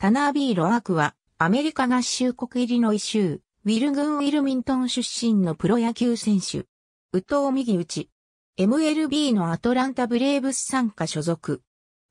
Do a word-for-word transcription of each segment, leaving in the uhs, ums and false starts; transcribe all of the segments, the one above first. タナー・B・ロアークは、アメリカ合衆国イリノイ州、ウィル郡ウィルミントン出身のプロ野球選手。右投右打ち。エムエルビー のアトランタ・ブレーブス傘下所属。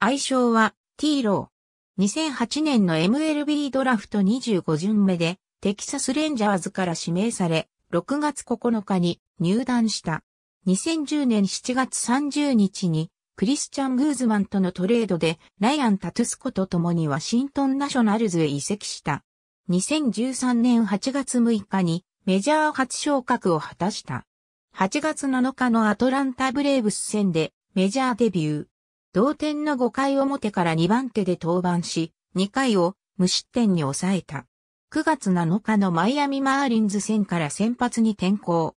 愛称は、T・ロー。にせんはちねんの エムエルビー ドラフトにじゅうご巡目で、テキサス・レンジャーズから指名され、ろくがつここのかに入団した。にせんじゅうねんしちがつさんじゅうにちに、クリスチャン・グーズマンとのトレードでライアン・タトゥスコと共にワシントン・ナショナルズへ移籍した。にせんじゅうさんねんはちがつむいかにメジャー初昇格を果たした。はちがつなのかのアトランタ・ブレーブス戦でメジャーデビュー。同点のごかいおもてからにばんてで登板し、にかいを無失点に抑えた。くがつなのかのマイアミ・マーリンズ戦から先発に転向。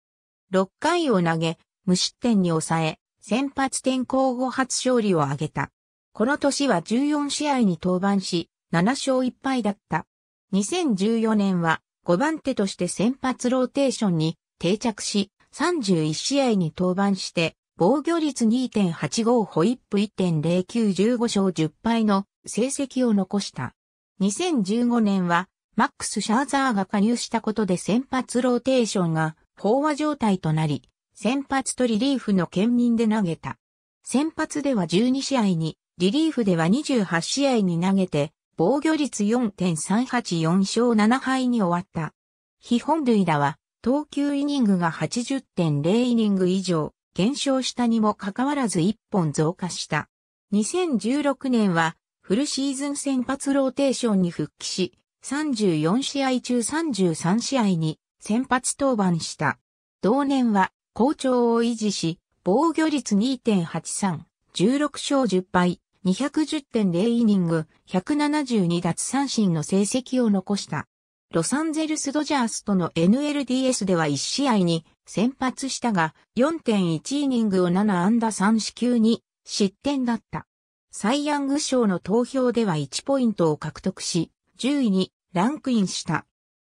ろっかいを投げ、無失点に抑え、先発転向後初勝利を挙げた。この年はじゅうよんしあいに登板し、ななしょういっぱいだった。にせんじゅうよねんはごばんてとして先発ローテーションに定着し、さんじゅういちしあいに登板して、防御率 にてんはちご、ホイップ いってんぜろきゅう、じゅうごしょうじゅっぱいの成績を残した。にせんじゅうごねんは、マックス・シャーザーが加入したことで先発ローテーションが飽和状態となり、先発とリリーフの兼任で投げた。先発ではじゅうにしあいに、リリーフではにじゅうはちしあいに投げて、防御率 よんてんさんはち、よんしょうななはいに終わった。被本塁打は、投球イニングが はちじゅってんぜろ イニング以上、減少したにもかかわらずいっぽん増加した。にせんじゅうろくねんは、フルシーズン先発ローテーションに復帰し、さんじゅうよんしあい中さんじゅうさんしあいに先発登板した。同年は、好調を維持し、防御率 にてんはちさん、じゅうろくしょうじゅっぱい、にひゃくじゅってんぜろ イニング、ひゃくななじゅうにだつさんしんの成績を残した。ロサンゼルスドジャースとの エヌエルディーエス ではいちしあいに先発したが、よんてんいち イニングをななあんださんしきゅうに失点だった。サイ・ヤング賞の投票ではいちポイントを獲得し、じゅういにランクインした。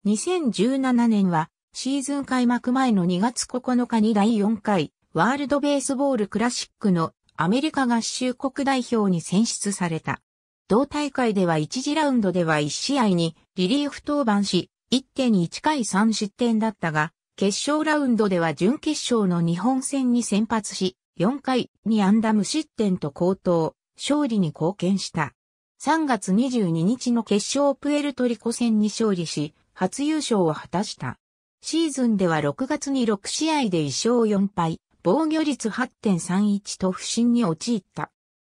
にせんじゅうななねんは、シーズン開幕前のにがつここのかにだいよんかいワールドベースボールクラシックのアメリカ合衆国代表に選出された。同大会ではいちじラウンドではいちしあいにリリーフ登板し いってんいちかいさんしってんだったが、決勝ラウンドでは準決勝の日本戦に先発しよんかいにあんだ無失点と好投、勝利に貢献した。さんがつにじゅうににちの決勝プエルトリコ戦に勝利し、初優勝を果たした。シーズンではろくがつにろくしあいでいっしょうよんぱい、防御率 はちてんさんいち と不振に陥った。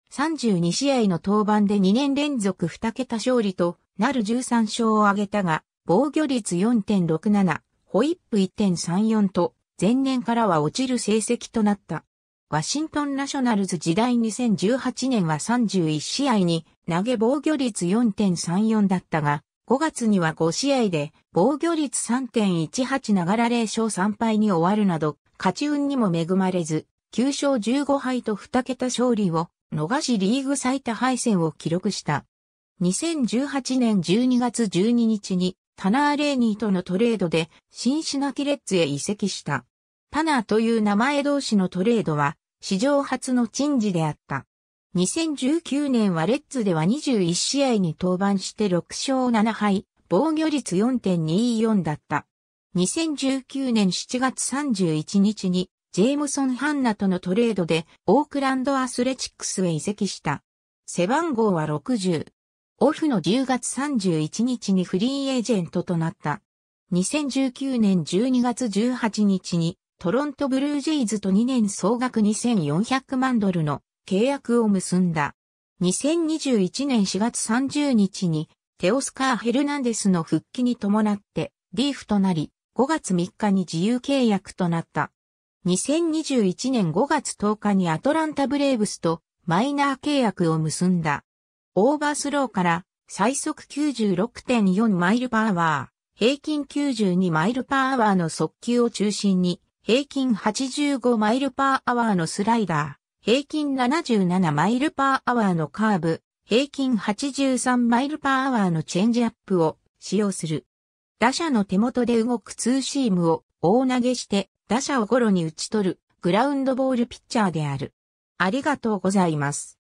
さんじゅうにしあいの登板でにねんれんぞくにけた勝利となるじゅうさんしょうを挙げたが、防御率 よんてんろくなな、ホイップ いってんさんよん と前年からは落ちる成績となった。ワシントンナショナルズ時代にせんじゅうはちねんはさんじゅういちしあいに投げ防御率 よんてんさんよん だったが、ごがつにはごしあいで防御率 さんてんいちはち ながらぜろしょうさんぱいに終わるなど、勝ち運にも恵まれず、きゅうしょうじゅうごはいとにけた勝利を逃しリーグ最多敗戦を記録した。にせんじゅうはちねんじゅうにがつじゅうににちにタナー・レーニーとのトレードでシンシナティレッズへ移籍した。タナーという名前同士のトレードは史上初の珍事であった。にせんじゅうきゅうねんはレッズではにじゅういちしあいに登板してろくしょうななはい、防御率 よんてんにいよん だった。にせんじゅうきゅうねんしちがつさんじゅういちにちにジェームソン・ハンナとのトレードでオークランドアスレチックスへ移籍した。背番号はろくじゅう。オフのじゅうがつさんじゅういちにちにフリーエージェントとなった。にせんじゅうきゅうねんじゅうにがつじゅうはちにちにトロント・ブルージェイズとにねん総額にせんよんひゃくまんドルの契約を結んだ。にせんにじゅういちねんしがつさんじゅうにちにテオスカー・ヘルナンデスの復帰に伴ってリーフとなり、ごがつみっかに自由契約となった。にせんにじゅういちねんごがつとおかにアトランタ・ブレーブスとマイナー契約を結んだ。オーバースローから最速 きゅうじゅうろくてんよん マイルパーワー、平均きゅうじゅうにマイルパーワーの速球を中心に、平均はちじゅうごマイルパーアワーのスライダー。平均ななじゅうななマイルパーアワーのカーブ、平均はちじゅうさんマイルパーアワーのチェンジアップを使用する。打者の手元で動くツーシームを大投げして打者をゴロに打ち取るグラウンドボールピッチャーである。ありがとうございます。